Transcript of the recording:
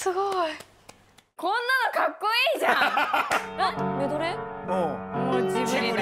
すごい。こんなのかっこいいじゃん。え、メドレー？うん。もうジブリ